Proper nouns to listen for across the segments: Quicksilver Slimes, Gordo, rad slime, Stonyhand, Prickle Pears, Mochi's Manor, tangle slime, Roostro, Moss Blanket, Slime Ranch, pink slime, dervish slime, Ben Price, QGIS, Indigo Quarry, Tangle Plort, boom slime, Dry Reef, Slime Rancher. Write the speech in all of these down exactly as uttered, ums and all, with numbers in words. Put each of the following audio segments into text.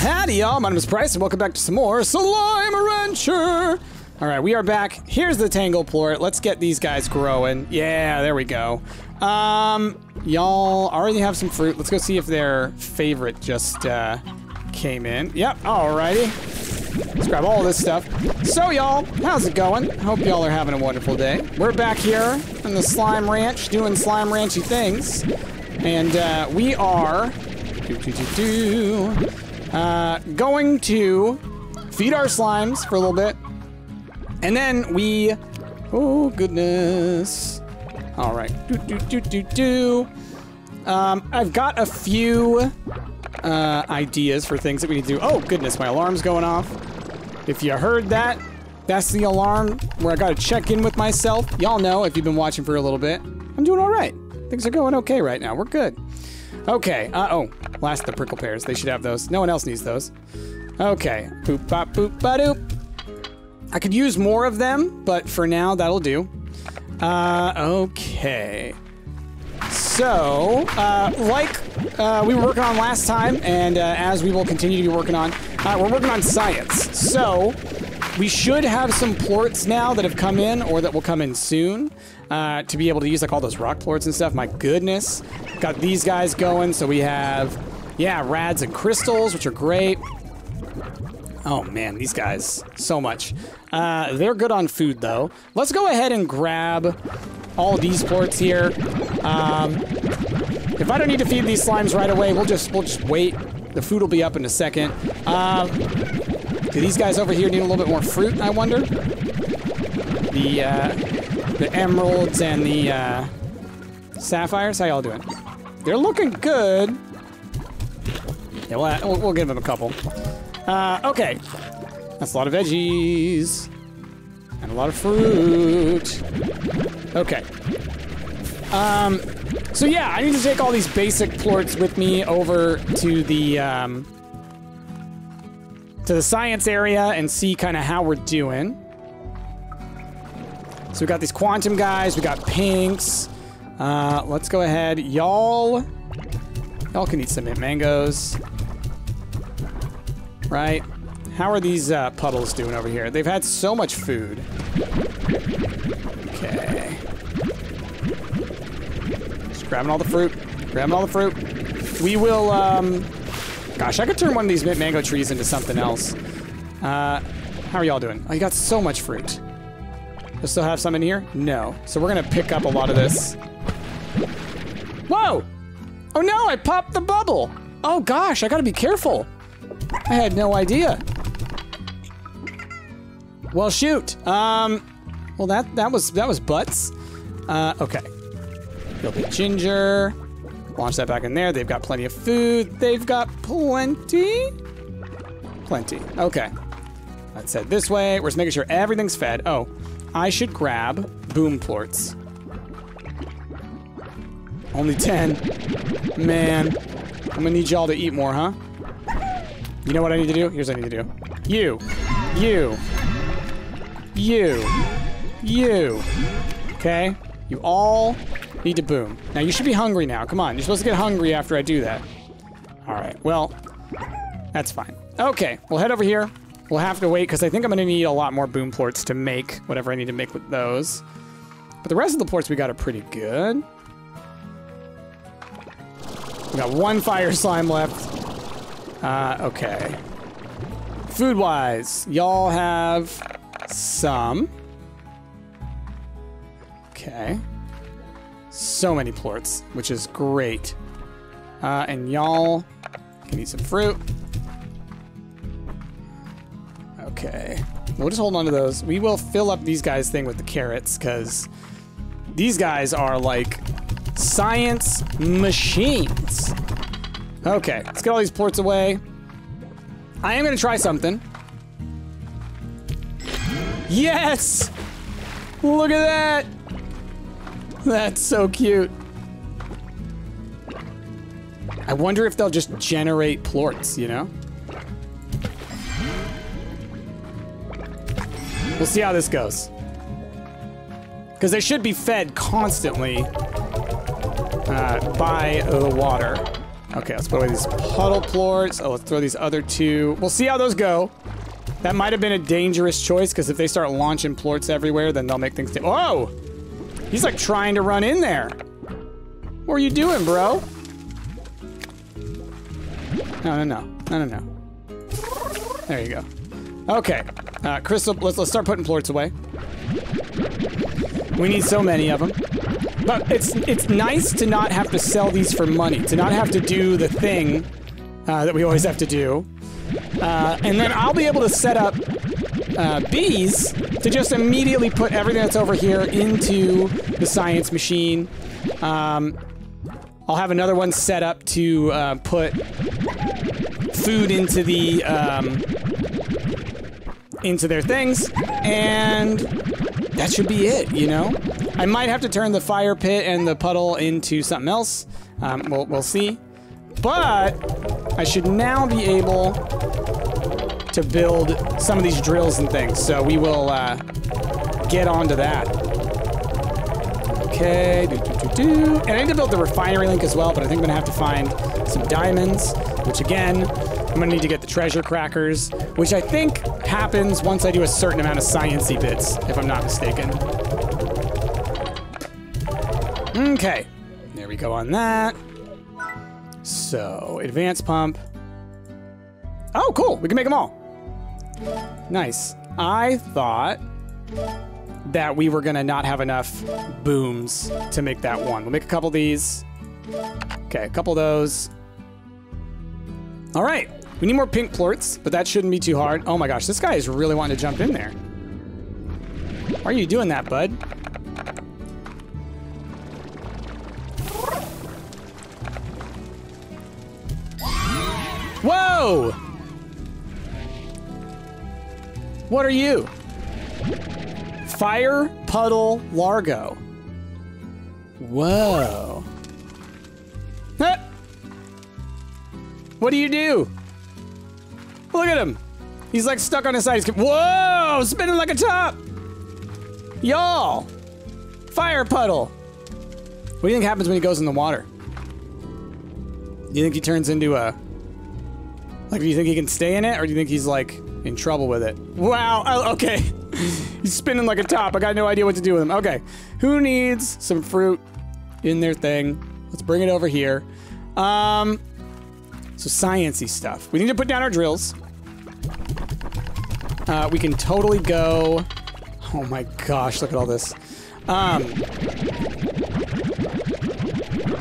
Howdy y'all, my name is Price and welcome back to some more Slime Rancher! Alright, we are back. Here's the Tangle Plort. Let's get these guys growing. Yeah, there we go. Um, y'all already have some fruit. Let's go see if their favorite just uh, came in. Yep, alrighty. Let's grab all this stuff. So y'all, how's it going? Hope y'all are having a wonderful day. We're back here in the Slime Ranch doing Slime Ranchy things. And uh, we are... Do, do, do, do. Uh, going to feed our slimes for a little bit. And then we... Oh, goodness. All right. Do, do, do, do, do. Um, I've got a few uh, ideas for things that we need to do. Oh, goodness. My alarm's going off. If you heard that, that's the alarm where I got to check in with myself. Y'all know if you've been watching for a little bit. I'm doing all right. Things are going okay right now. We're good. Okay. Uh-oh. Last of the prickle pears. They should have those. No one else needs those. Okay. Boop, bop, boop, ba doop. I could use more of them, but for now, that'll do. Uh, okay. So, uh, like uh, we were working on last time, and uh, as we will continue to be working on, uh, we're working on science. So, we should have some plorts now that have come in, or that will come in soon, uh, to be able to use, like, all those rock plorts and stuff. My goodness. Got these guys going, so we have, yeah, rads and crystals, which are great. Oh, man, these guys, so much. Uh, they're good on food, though. Let's go ahead and grab all these plorts here. Um, if I don't need to feed these slimes right away, we'll just we'll just wait. The food will be up in a second. Uh, do these guys over here need a little bit more fruit, I wonder? The, uh, the emeralds and the uh, sapphires, how y'all doing? They're looking good. Yeah, we'll, we'll give them a couple. Uh, okay, that's a lot of veggies and a lot of fruit. Okay. Um, so yeah, I need to take all these basic plorts with me over to the um, to the science area and see kind of how we're doing. So we got these quantum guys, we got pinks. Uh, let's go ahead, y'all. Y'all can eat some mangoes. Right? How are these uh, puddles doing over here? They've had so much food. Okay. Just grabbing all the fruit. Grabbing all the fruit. We will, um... Gosh, I could turn one of these mango trees into something else. Uh, how are y'all doing? Oh, you got so much fruit. Do I still have some in here? No. So we're gonna pick up a lot of this. Whoa! Oh no, I popped the bubble! Oh gosh, I gotta be careful. I had no idea. Well, shoot. Um, well, that that was that was butts. Uh, okay. A little bit ginger. Launch that back in there. They've got plenty of food. They've got plenty, plenty. Okay. Let's head this way. We're just making sure everything's fed. Oh, I should grab boom plorts. Only ten. Man, I'm gonna need y'all to eat more, huh? You know what I need to do? Here's what I need to do. You. You. You. You. Okay? You all need to boom. Now, you should be hungry now. Come on. You're supposed to get hungry after I do that. All right. Well, that's fine. Okay. We'll head over here. We'll have to wait because I think I'm going to need a lot more boom plorts to make whatever I need to make with those. But the rest of the plorts we got are pretty good. We got one fire slime left. Uh, okay. Food-wise, y'all have some. Okay. So many plorts, which is great. Uh, and y'all can eat some fruit. Okay. We'll just hold on to those. We will fill up these guys' thing with the carrots, because these guys are like science machines. Okay, let's get all these plorts away. I am gonna try something. Yes! Look at that! That's so cute. I wonder if they'll just generate plorts, you know? We'll see how this goes. Because they should be fed constantly uh, by the water. Okay, let's put away these puddle plorts. Oh, let's throw these other two. We'll see how those go. That might have been a dangerous choice, because if they start launching plorts everywhere, then they'll make things... Oh! He's, like, trying to run in there. What are you doing, bro? No, no, no. No, no, no. There you go. Okay. Uh, crystal... Let's, let's start putting plorts away. We need so many of them. But it's, it's nice to not have to sell these for money. To not have to do the thing uh, that we always have to do. Uh, and then I'll be able to set up uh, bees to just immediately put everything that's over here into the science machine. Um, I'll have another one set up to uh, put food into the um, into their things, and that should be it. You know, I might have to turn the fire pit and the puddle into something else. Um, we'll we'll see, but. I should now be able to build some of these drills and things, so we will uh, get on to that. Okay, do, do, do, do. And I need to build the refinery link as well, but I think I'm gonna have to find some diamonds, which again, I'm gonna need to get the treasure crackers, which I think happens once I do a certain amount of sciencey bits, if I'm not mistaken. Okay, there we go on that. So, advanced pump. Oh, cool. We can make them all. Nice. I thought that we were going to not have enough booms to make that one. We'll make a couple of these. Okay, a couple of those. All right. We need more pink plorts, but that shouldn't be too hard. Oh my gosh, this guy is really wanting to jump in there. Why are you doing that, bud? Whoa! What are you? Fire Puddle Largo. Whoa. Huh. What do you do? Look at him. He's like stuck on his side. He's whoa! Spinning like a top! Y'all! Fire Puddle. What do you think happens when he goes in the water? Do you think he turns into a... Like, do you think he can stay in it, or do you think he's, like, in trouble with it? Wow, oh, okay. He's spinning like a top. I got no idea what to do with him. Okay, who needs some fruit in their thing? Let's bring it over here. Um, so, sciencey stuff. We need to put down our drills. Uh, we can totally go... Oh my gosh, look at all this. Um...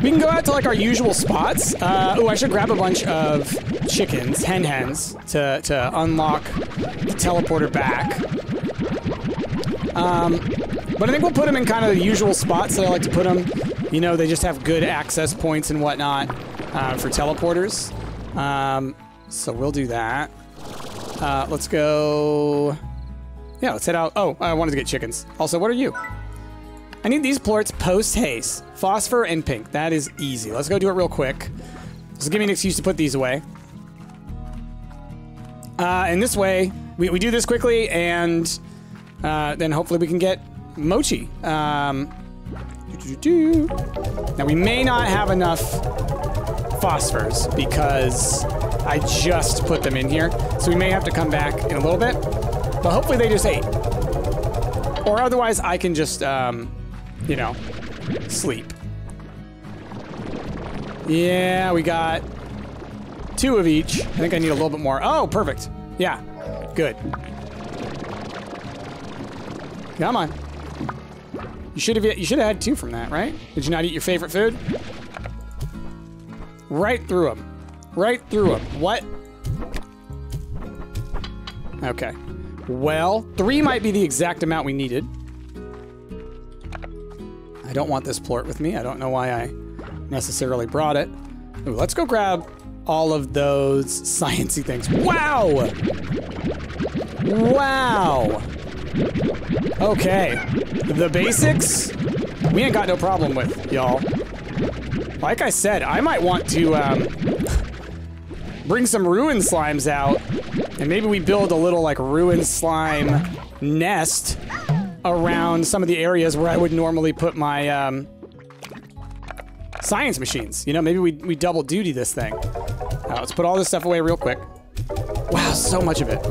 We can go out to like our usual spots. Uh, oh, I should grab a bunch of chickens, hen hens, to, to unlock the teleporter back. Um, but I think we'll put them in kind of the usual spots that I like to put them. You know, they just have good access points and whatnot uh, for teleporters. Um, so we'll do that. Uh, let's go. Yeah, let's head out. Oh, I wanted to get chickens. Also, what are you? I need these plorts post-haste. Phosphor and pink. That is easy. Let's go do it real quick. This will give me an excuse to put these away. Uh, and this way, we, we do this quickly, and uh, then hopefully we can get Mochi. Um, doo -doo -doo -doo. Now, we may not have enough phosphors because I just put them in here. So we may have to come back in a little bit. But hopefully they just ate. Or otherwise, I can just... Um, you know, sleep. Yeah, we got two of each. I think I need a little bit more. Oh, perfect. Yeah, good. Come on. You should have you should have had two from that, right? Did you not eat your favorite food? Right through them. Right through them. What? Okay. Well, three might be the exact amount we needed. I don't want this plort with me. I don't know why I necessarily brought it. Ooh, let's go grab all of those sciencey things. Wow! Wow! Okay. The basics, we ain't got no problem with, y'all. Like I said, I might want to um, bring some ruin slimes out, and maybe we build a little, like, ruin slime nest around some of the areas where I would normally put my um, science machines. You know, maybe we, we double duty this thing. Uh, let's put all this stuff away real quick. Wow, so much of it.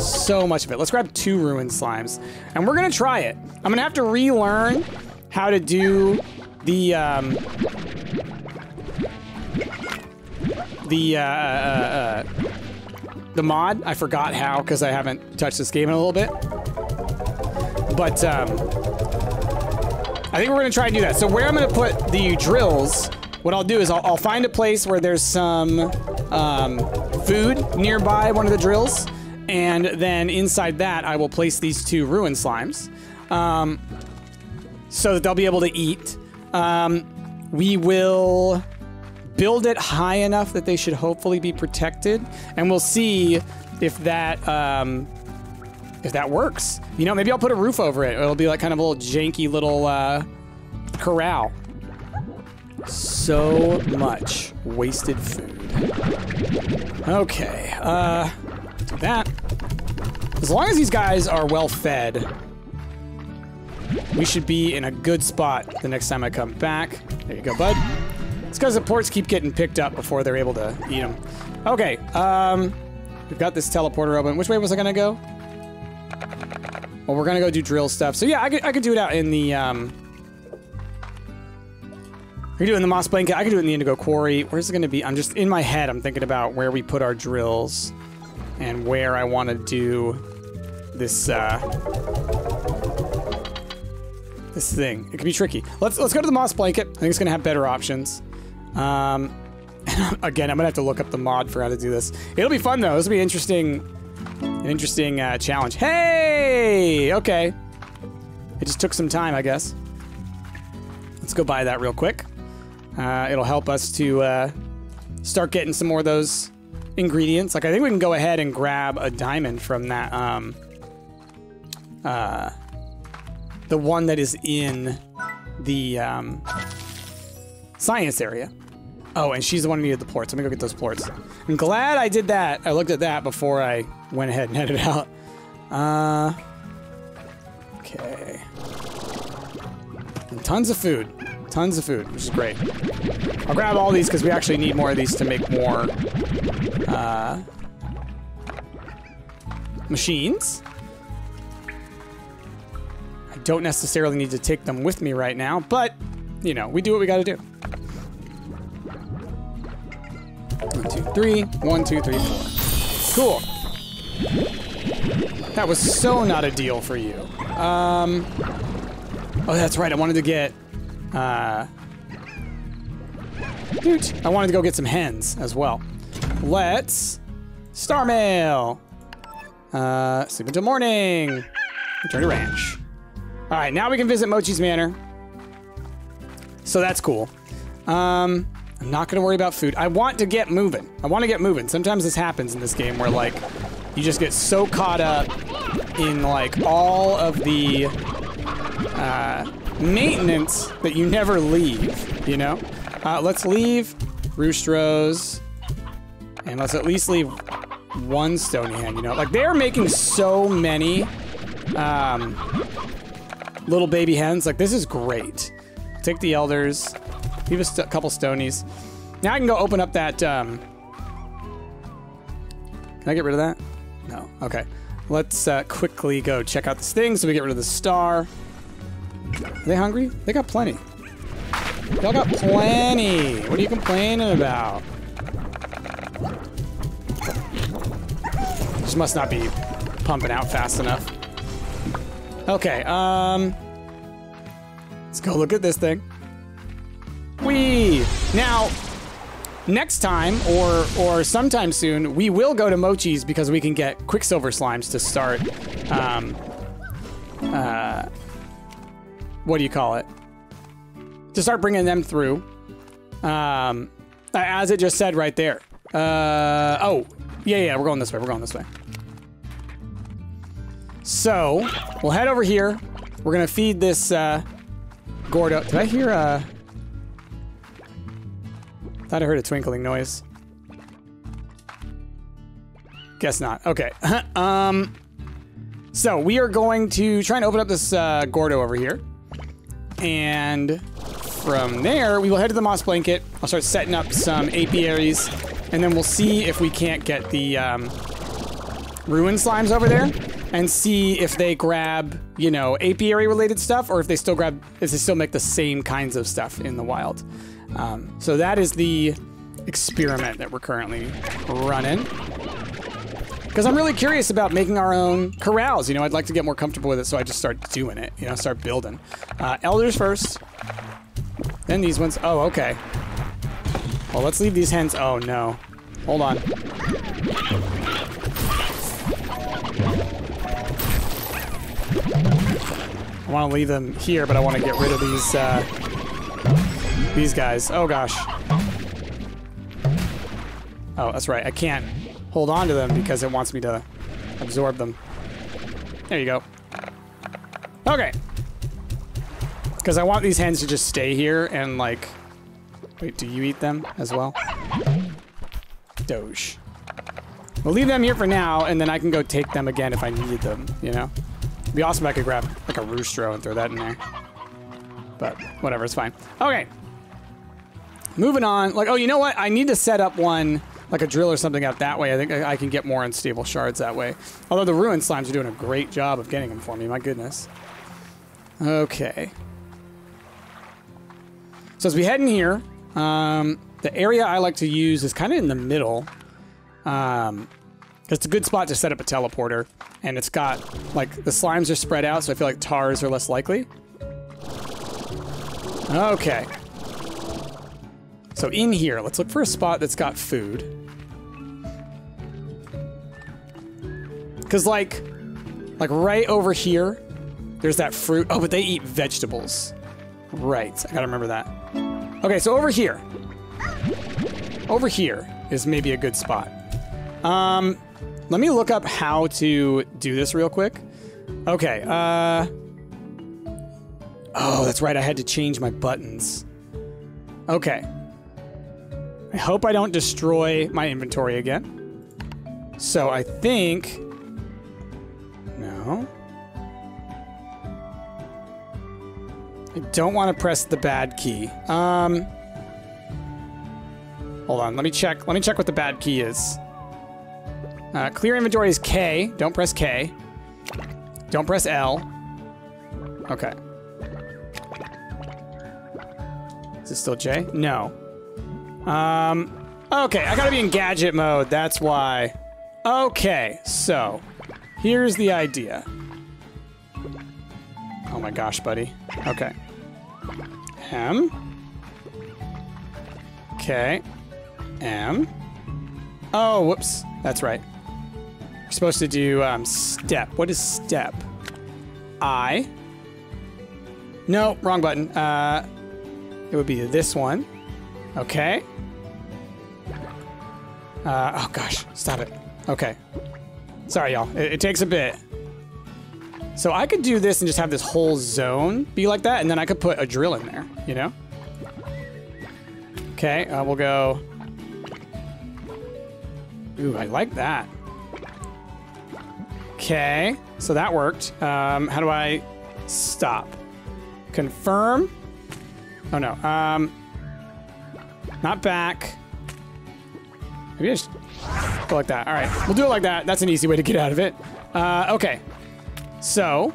So much of it. Let's grab two ruined slimes. And we're going to try it. I'm going to have to relearn how to do the... Um, the... Uh, uh, uh, the mod. I forgot how, because I haven't touched this game in a little bit. But um, I think we're going to try and do that. So where I'm going to put the drills, what I'll do is I'll, I'll find a place where there's some um, food nearby one of the drills. And then inside that, I will place these two ruined slimes um, so that they'll be able to eat. Um, we will build it high enough that they should hopefully be protected. And we'll see if that... Um, if that works. You know, maybe I'll put a roof over it. It'll be like kind of a little janky little uh, corral. So much wasted food. Okay, uh, do that. As long as these guys are well fed, we should be in a good spot the next time I come back. There you go, bud. It's because the ports keep getting picked up before they're able to eat them. Okay, um, we've got this teleporter open. Which way was I gonna go? Well, we're gonna go do drill stuff. So yeah, I could, I could do it out in the, um... I could do it in the Moss Blanket. I could do it in the Indigo Quarry. Where's it gonna be? I'm just, in my head, I'm thinking about where we put our drills and where I wanna do this, uh... this thing. It could be tricky. Let's, let's go to the Moss Blanket. I think it's gonna have better options. Um, again, I'm gonna have to look up the mod for how to do this. It'll be fun, though. This will be interesting. An interesting uh, challenge. Hey! Okay. It just took some time, I guess. Let's go buy that real quick. Uh, it'll help us to uh, start getting some more of those ingredients. Like, I think we can go ahead and grab a diamond from that. Um, uh, the one that is in the um, science area. Oh, and she's the one who needed the plorts. Let me go get those plorts. I'm glad I did that. I looked at that before I went ahead and headed out. Uh, okay. And tons of food. Tons of food, which is great. I'll grab all these because we actually need more of these to make more uh, machines. I don't necessarily need to take them with me right now, but, you know, we do what we gotta do. One, two, three. One, two, three, four. Cool. That was so not a deal for you. Um, oh, that's right. I wanted to get... Uh, I wanted to go get some hens as well. Let's... Star Mail. Uh, sleep until morning. Return to ranch. All right, now we can visit Mochi's Manor. So that's cool. Um... I'm not gonna worry about food. I want to get moving. I want to get moving. Sometimes this happens in this game where, like, you just get so caught up in, like, all of the uh, maintenance that you never leave, you know? Uh, let's leave Roostros, and let's at least leave one Stonyhand, you know? Like, they're making so many um, little baby hens. Like, this is great. Take the elders. Leave a st couple stonies. Now I can go open up that, um... Can I get rid of that? No. Okay. Let's uh, quickly go check out this thing so we get rid of the star. Are they hungry? They got plenty. Y'all got plenty. What are you complaining about? This must not be pumping out fast enough. Okay, um... let's go look at this thing. Whee! Now, next time, or or sometime soon, we will go to Mochi's because we can get Quicksilver Slimes to start, um, uh, what do you call it? To start bringing them through, um, as it just said right there. Uh, oh, yeah, yeah, we're going this way, we're going this way. So, we'll head over here. We're gonna feed this, uh, Gordo. Did I hear, uh... I thought I heard a twinkling noise. Guess not. Okay. um, so we are going to try and open up this uh, Gordo over here and from there, we will head to the Moss Blanket. I'll start setting up some apiaries, and then we'll see if we can't get the um, ruined slimes over there and see if they grab, you know, apiary-related stuff, or if they still grab, if they still make the same kinds of stuff in the wild. Um, so that is the experiment that we're currently running. Because I'm really curious about making our own corrals. You know, I'd like to get more comfortable with it, so I just start doing it, you know, start building. Uh, elders first, then these ones. Oh, okay. Well, let's leave these hens. Oh, no. Hold on. I want to leave them here, but I want to get rid of these, uh, these guys. Oh, gosh. Oh, that's right. I can't hold on to them because it wants me to absorb them. There you go. Okay. Because I want these hens to just stay here and, like... Wait, do you eat them as well? Doge. We'll leave them here for now, and then I can go take them again if I need them, you know? It'd be awesome if I could grab, like, a roostro and throw that in there. But whatever, it's fine. Okay. Moving on. Like, oh, you know what? I need to set up one... like a drill or something out that way. I think I can get more unstable shards that way. Although the ruined slimes are doing a great job of getting them for me, my goodness. Okay. So as we head in here, um, the area I like to use is kind of in the middle. Um, it's a good spot to set up a teleporter, and it's got, like, the slimes are spread out, so I feel like tars are less likely. Okay. So in here, let's look for a spot that's got food. Cause like, like right over here, there's that fruit. Oh, but they eat vegetables. Right, I gotta remember that. Okay, so over here. Over here is maybe a good spot. Um, let me look up how to do this real quick. Okay, uh... oh, that's right, I had to change my buttons. Okay. I hope I don't destroy my inventory again. So I think... no. I don't want to press the bad key. Um, hold on, let me check. Let me check what the bad key is. Uh, clear inventory is K. Don't press K. Don't press L. Okay. Is it still J? No. Um, okay, I gotta be in gadget mode, that's why. Okay, so, here's the idea. Oh my gosh, buddy. Okay. M. Okay. M. Oh, whoops. That's right. We're supposed to do, um, step. What is step? I. No, wrong button. Uh, it would be this one. Okay. Uh, oh gosh, stop it. Okay. Sorry, y'all. It, it takes a bit. So I could do this and just have this whole zone be like that, and then I could put a drill in there, you know? Okay, uh, we'll go... ooh, I like that. Okay, so that worked. Um, how do I stop? Confirm? Oh no, um... not back. Maybe I just go like that. All right, we'll do it like that. That's an easy way to get out of it. Uh, okay, so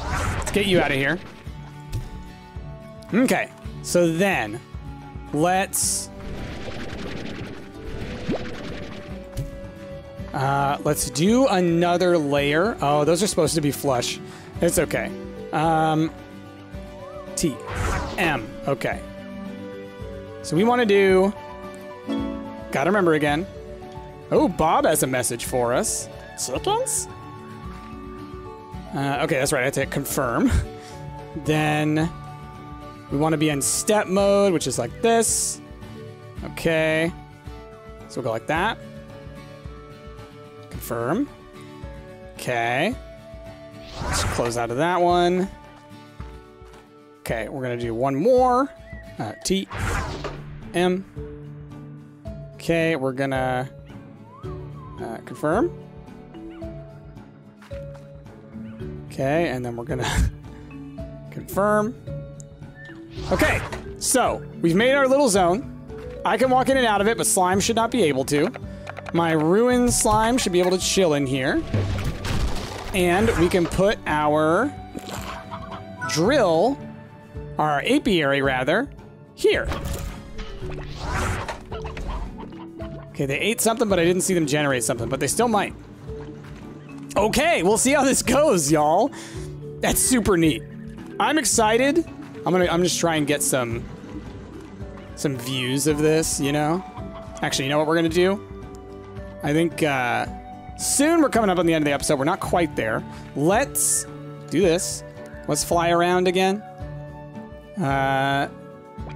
let's get you out of here. Okay, so then let's uh, let's do another layer. Oh, those are supposed to be flush. It's okay. Um, T, M. Okay. So we want to do, gotta remember again. Oh, Bob has a message for us. Seconds? Uh, okay, that's right, I have to confirm. Then we want to be in step mode, which is like this. Okay, so we'll go like that. Confirm. Okay, let's close out of that one. Okay, we're gonna do one more, uh, T. M. Okay, we're gonna uh, confirm. Okay, and then we're gonna confirm. Okay, so we've made our little zone. I can walk in and out of it, but slime should not be able to. My ruined slime should be able to chill in here. And we can put our drill, our apiary rather, here. Okay, they ate something, but I didn't see them generate something, but they still might. Okay, we'll see how this goes, y'all. That's super neat. I'm excited. I'm gonna, I'm just trying to get some, some views of this, you know? Actually, you know what we're gonna do? I think uh, soon we're coming up on the end of the episode. We're not quite there. Let's do this. Let's fly around again. Uh,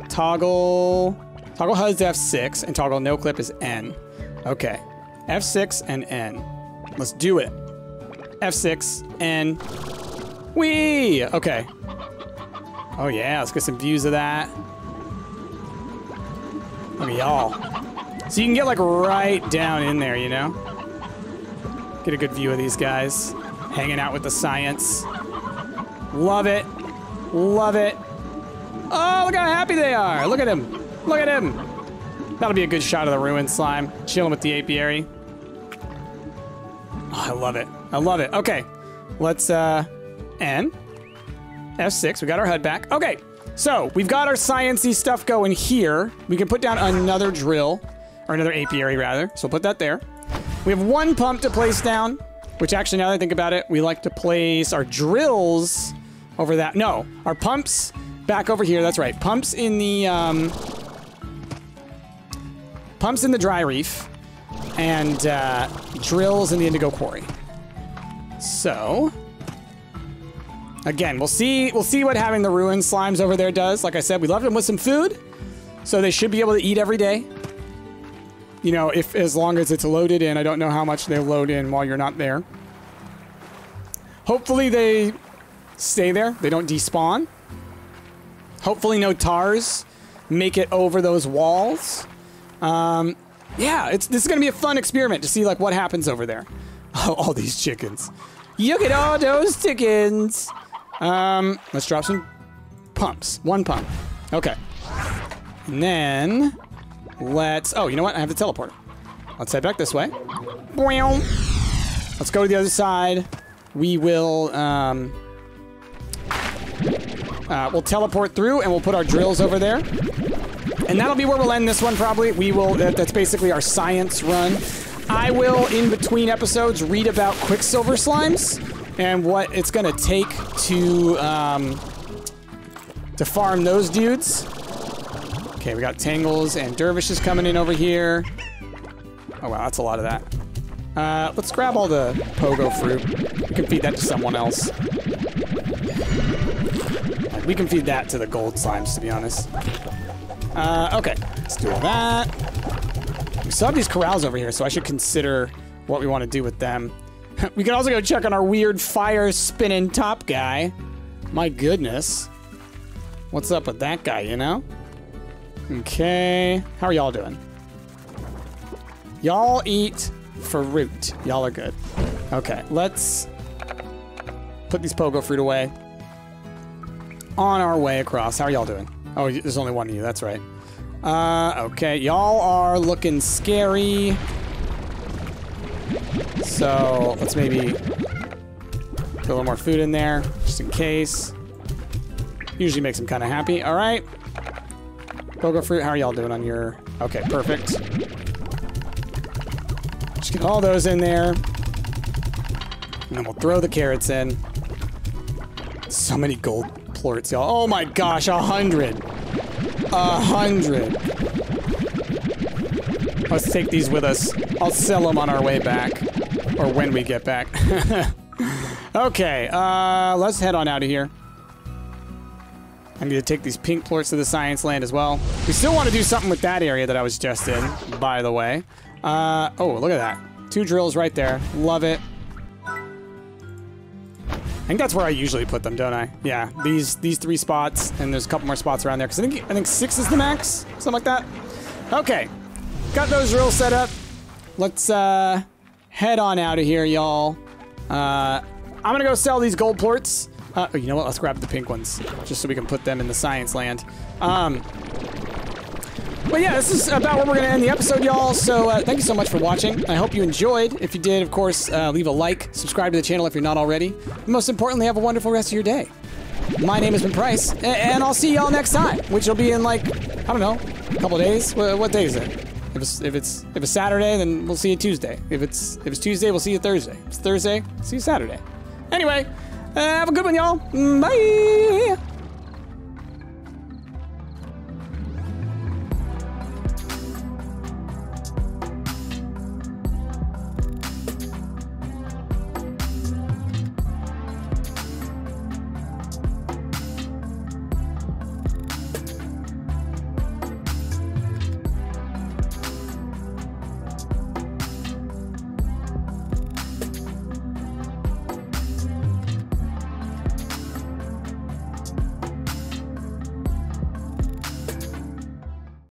toggle, toggle H U D is F six and toggle no clip is N. Okay, F six and N. Let's do it. F six, N, whee! Okay. Oh yeah, let's get some views of that. Look at y'all. So you can get like right down in there, you know? Get a good view of these guys. Hanging out with the science. Love it. Love it. Oh, look how happy they are. Look at him. Look at him. That'll be a good shot of the ruined slime. Chilling with the apiary. Oh, I love it. I love it. Okay. Let's, uh, N. F six. We got our H U D back. Okay. So we've got our science-y stuff going here. We can put down another drill. Or another apiary, rather. So we'll put that there. We have one pump to place down, which actually, now that I think about it, we like to place our drills over that. No, our pumps back over here. That's right. Pumps in the, um, pumps in the dry reef and uh, drills in the Indigo Quarry. So, again, we'll see, we'll see what having the ruined slimes over there does. Like I said, we left them with some food, so they should be able to eat every day. You know, if as long as it's loaded in. I don't know how much they load in while you're not there. Hopefully they stay there. They don't despawn. Hopefully no tars make it over those walls. Um, yeah, it's this is going to be a fun experiment to see, like, what happens over there. Oh, all these chickens. You get all those chickens. Um, let's drop some pumps. One pump. Okay. And then... Let's, oh, you know what? I have the teleporter. Let's head back this way. Let's go to the other side. We will, um, uh, we'll teleport through and we'll put our drills over there. And that'll be where we'll end this one probably. We will, that, that's basically our science run. I will, in between episodes, read about Quicksilver Slimes and what it's gonna take to, um, to farm those dudes. Okay, we got Tangles and Dervishes coming in over here. Oh, wow, that's a lot of that. Uh, let's grab all the pogo fruit. We can feed that to someone else. We can feed that to the gold slimes, to be honest. Uh, okay, let's do all that. We still have these corrals over here, so I should consider what we want to do with them. We can also go check on our weird fire-spinning top guy. My goodness. What's up with that guy, you know? Okay, how are y'all doing? Y'all eat fruit. Y'all are good. Okay, let's put these pogo fruit away. On our way across, how are y'all doing? Oh, there's only one of you, that's right. Uh, okay, y'all are looking scary. So, let's maybe put a little more food in there, just in case. Usually makes them kind of happy, all right. Pogo fruit, how are y'all doing on your... Okay, perfect. Just get all those in there. And then we'll throw the carrots in. So many gold plorts, y'all. Oh my gosh, a hundred. A hundred. Let's take these with us. I'll sell them on our way back. Or when we get back. Okay, uh, let's head on out of here. I'm going to take these pink plorts to the science land as well. We still want to do something with that area that I was just in, by the way. Uh, oh, look at that. Two drills right there. Love it. I think that's where I usually put them, don't I? Yeah, these these three spots, and there's a couple more spots around there. Because I think, I think six is the max, something like that. Okay, got those drills set up. Let's uh, head on out of here, y'all. Uh, I'm going to go sell these gold plorts. Uh, you know what? Let's grab the pink ones just so we can put them in the science land. Um, but yeah, this is about where we're going to end the episode, y'all. So uh, thank you so much for watching. I hope you enjoyed. If you did, of course, uh, leave a like. Subscribe to the channel if you're not already. And most importantly, have a wonderful rest of your day. My name is Ben Price, and, and I'll see y'all next time, which will be in like, I don't know, a couple of days. What, what day is it? If it's, if it's if it's Saturday, then we'll see you Tuesday. If it's if it's Tuesday, we'll see you Thursday. If it's Thursday, see you Saturday. Anyway, uh, have a good one, y'all. Bye.